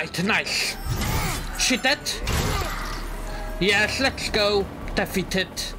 Alright, nice. She dead? Yes, let's go. Defeated.